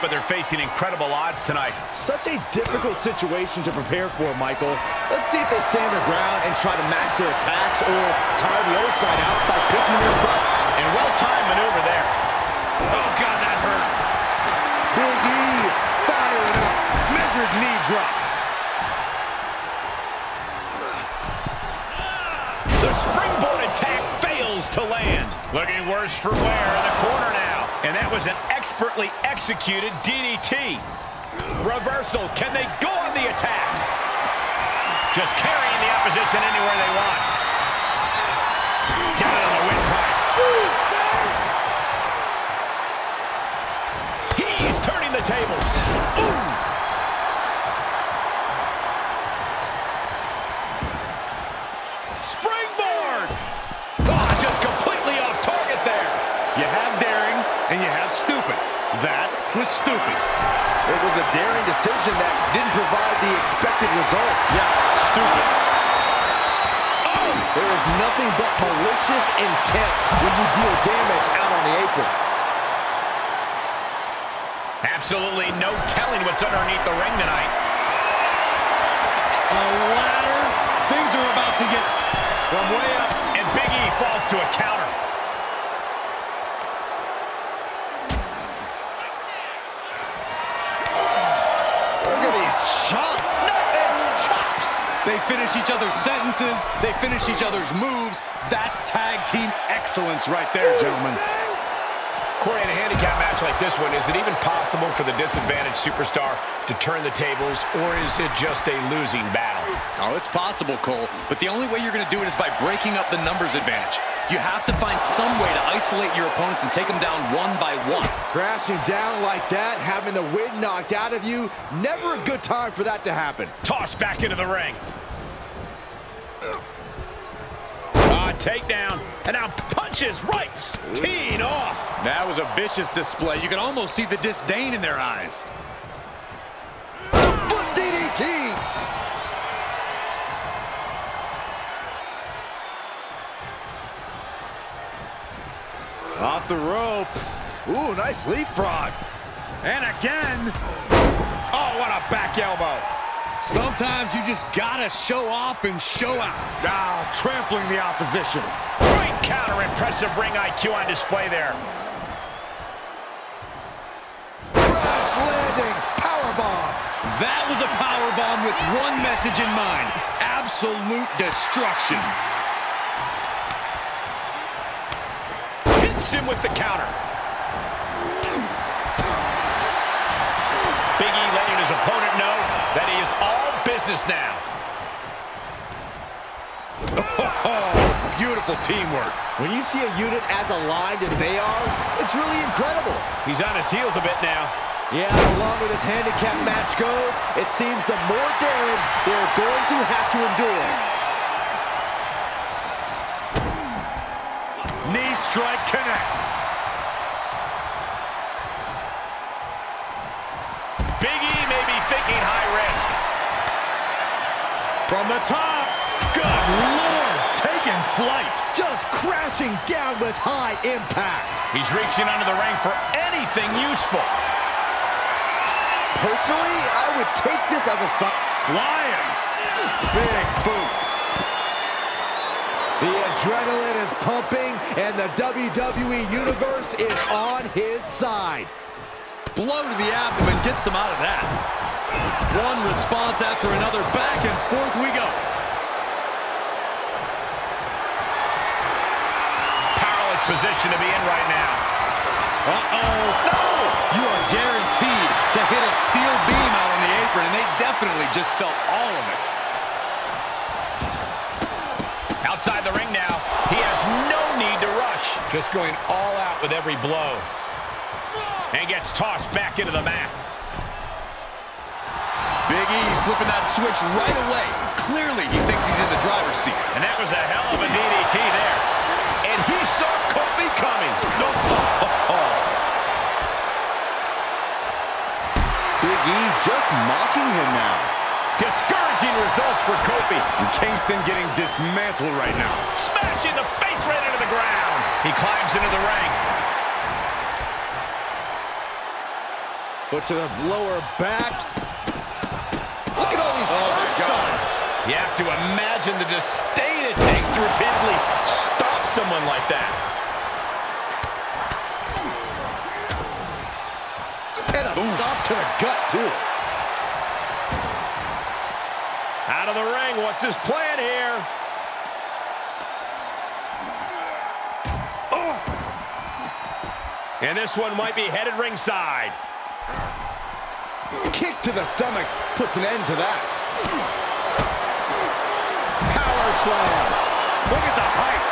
But they're facing incredible odds tonight. Such a difficult situation to prepare for, Michael. Let's see if they stand their ground and try to match their attacks or tire the other side out by picking their spots. And well-timed maneuver there. Oh, God, that hurt. Big E firing up. Measured knee drop. The springboard attack fails to land. Looking worse for wear in the corner now. And that was an expertly executed DDT. Reversal. Can they go on the attack? Just carrying the opposition anywhere they want. Down on the windpipe. He's turning the tables. Ooh. Springboard. Oh, just completely off target there. You have daring. And you have stupid. That was stupid. It was a daring decision that didn't provide the expected result. Yeah, stupid. Oh! There is nothing but malicious intent when you deal damage out on the apron. Absolutely no telling what's underneath the ring tonight. A ladder. Things are about to get from way up. And Big E falls to a counter. They finish each other's sentences. They finish each other's moves. That's tag team excellence right there, gentlemen. Corey, in a handicap match like this one, is it even possible for the disadvantaged superstar to turn the tables, or is it just a losing battle? Oh, it's possible, Cole, but the only way you're going to do it is by breaking up the numbers advantage. You have to find some way to isolate your opponents and take them down one by one. Crashing down like that, having the wind knocked out of you, never a good time for that to happen. Tossed back into the ring. Takedown, and now punches, rights, teed off. That was a vicious display. You can almost see the disdain in their eyes. Foot DDT. Off the rope. Ooh, nice leapfrog. And again. Oh, what a back elbow. Sometimes you just gotta show off and show out. Now, trampling the opposition. Great counter, impressive ring IQ on display there. Crash landing, powerbomb. That was a powerbomb with one message in mind. Absolute destruction. Hits him with the counter. Big E letting his opponent know that he is all business now. Oh, beautiful teamwork. When you see a unit as aligned as they are, it's really incredible. He's on his heels a bit now. Yeah, the longer this handicap match goes, it seems the more damage they're going to have to endure. Knee strike connects. Big E may be thinking high risk. From the top. Good Lord. Taking flight. Just crashing down with high impact. He's reaching under the ring for anything useful. Personally, I would take this as a sign. Flying. Big boot. The adrenaline is pumping, and the WWE Universe is on his side. Blow to the abdomen gets them out of that. One response after another. Back and forth we go. Powerless position to be in right now. Uh-oh. No! You are guaranteed to hit a steel beam out on the apron, and they definitely just felt all of it. Outside the ring now. He has no need to rush. Just going all out with every blow. And gets tossed back into the mat. Big E flipping that switch right away. Clearly, he thinks he's in the driver's seat. And that was a hell of a DDT there. And he saw Kofi coming. No. Big E just mocking him now. Discouraging results for Kofi. And Kingston getting dismantled right now. Smashing the face right into the ground. He climbs into the ring. Foot to the lower back. Look at all these curb stomps. You have to imagine the disdain it takes to repeatedly stop someone like that. And a stop to the gut, too. Out of the ring. What's his plan here? And this one might be headed ringside. Kick to the stomach puts an end to that. Power slam. Look at the height.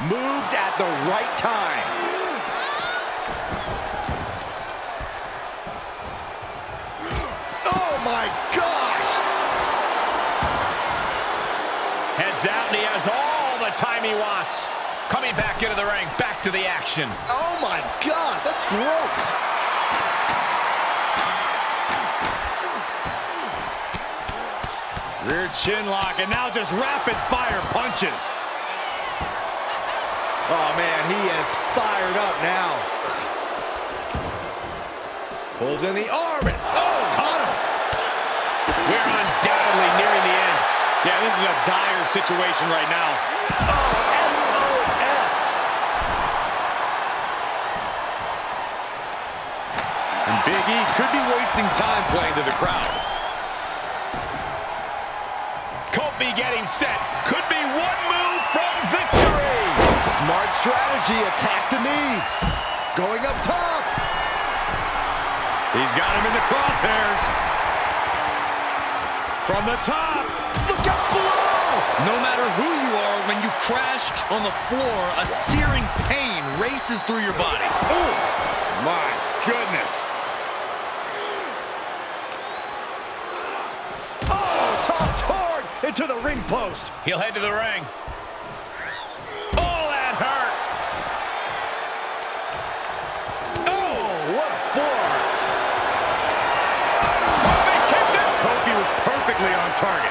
Oh, man. Moved at the right time. Out, and he has all the time he wants. Coming back into the ring, back to the action. Oh my gosh, that's gross. Rear chin lock, and now just rapid fire punches. Oh man, he is fired up now. Pulls in the arm, and oh, caught him. We're undoubtedly nearing the end. Yeah, this is a dire situation right now. Oh, SOS! And Big E could be wasting time playing to the crowd. Kofi getting set. Could be one move from victory! Smart strategy, attack the knee. Going up top. He's got him in the crosshairs. From the top. No matter who you are, when you crashed on the floor, a searing pain races through your body. Oh, my goodness. Oh, tossed hard into the ring post. He'll head to the ring. Oh, that hurt. Oh, what a forearm. Kofi kicks it. Kofi was perfectly on target.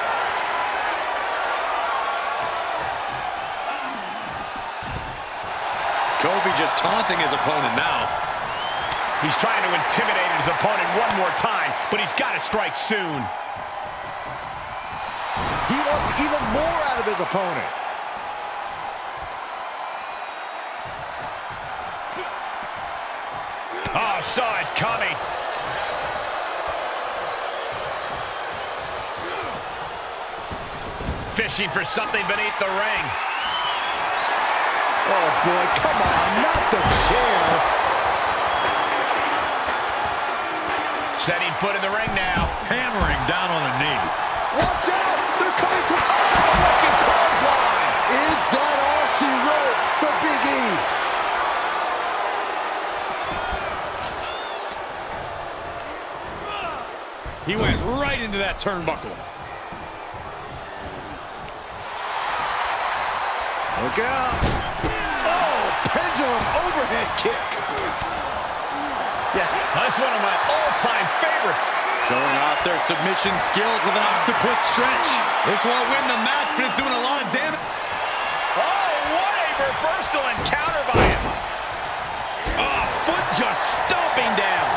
Kofi just taunting his opponent now. He's trying to intimidate his opponent one more time, but he's got to strike soon. He wants even more out of his opponent. Oh, saw it coming. Fishing for something beneath the ring. Oh, boy, come on, not the chair. Setting foot in the ring now. Hammering down on the knee. Watch out! They're coming to... Oh, looking clothesline! Is that all she wrote for Big E? He went right into that turnbuckle. Look out! Pendulum overhead kick. Yeah, that's one of my all-time favorites. Showing off their submission skills with an octopus stretch. This won't win the match, but it's doing a lot of damage. Oh, what a reversal and counter by him. Oh, foot just stomping down.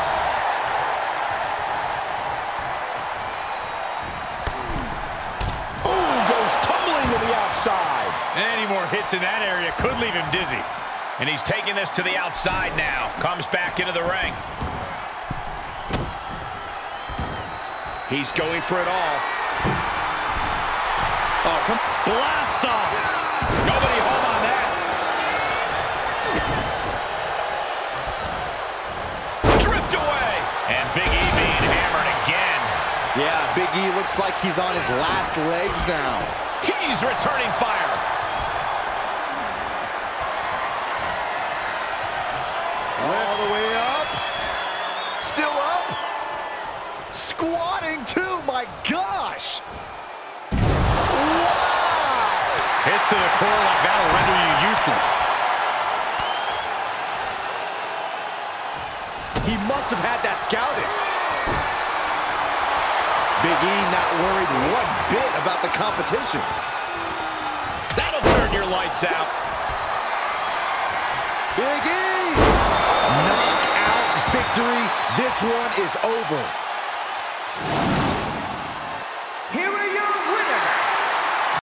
Ooh, goes tumbling to the outside. Any more hits in that area could leave him dizzy. And he's taking this to the outside now. Comes back into the ring. He's going for it all. Oh, come blast off. Nobody hold on that. Drift away. And Big E being hammered again. Yeah, Big E looks like he's on his last legs now. He's returning fire. All the way up. Still up. Squatting too, my gosh. Wow. Hits to the core like that'll render you useless. He must have had that scouted. Big E not worried one bit about the competition. That'll turn your lights out. Big E! Knockout victory. This one is over.